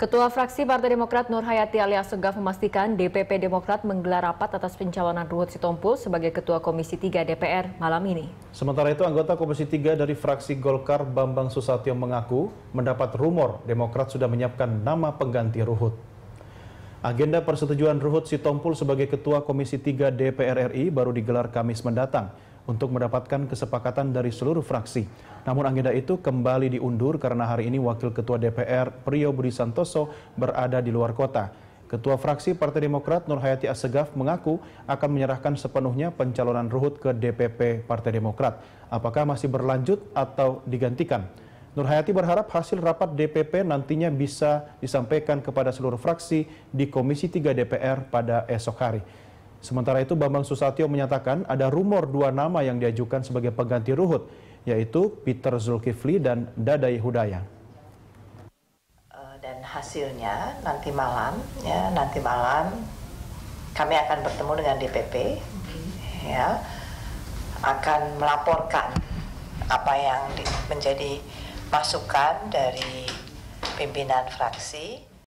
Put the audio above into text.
Ketua Fraksi Partai Demokrat Nurhayati Ali Assegaf memastikan DPP Demokrat menggelar rapat atas pencalonan Ruhut Sitompul sebagai Ketua Komisi III DPR malam ini. Sementara itu, anggota Komisi III dari Fraksi Golkar Bambang Susatyo mengaku mendapat rumor Demokrat sudah menyiapkan nama pengganti Ruhut. Agenda persetujuan Ruhut Sitompul sebagai Ketua Komisi III DPR RI baru digelar Kamis mendatang untuk mendapatkan kesepakatan dari seluruh fraksi. Namun agenda itu kembali diundur karena hari ini Wakil Ketua DPR Priyo Budi Santoso berada di luar kota. Ketua Fraksi Partai Demokrat Nurhayati Assegaf mengaku akan menyerahkan sepenuhnya pencalonan Ruhut ke DPP Partai Demokrat. Apakah masih berlanjut atau digantikan? Nurhayati berharap hasil rapat DPP nantinya bisa disampaikan kepada seluruh fraksi di Komisi 3 DPR pada esok hari. Sementara itu, Bambang Susatyo menyatakan ada rumor dua nama yang diajukan sebagai pengganti Ruhut, yaitu Peter Zulkifli dan Dadai Hudaya. Dan hasilnya nanti malam kami akan bertemu dengan DPP, ya, akan melaporkan apa yang menjadi masukan dari pimpinan fraksi.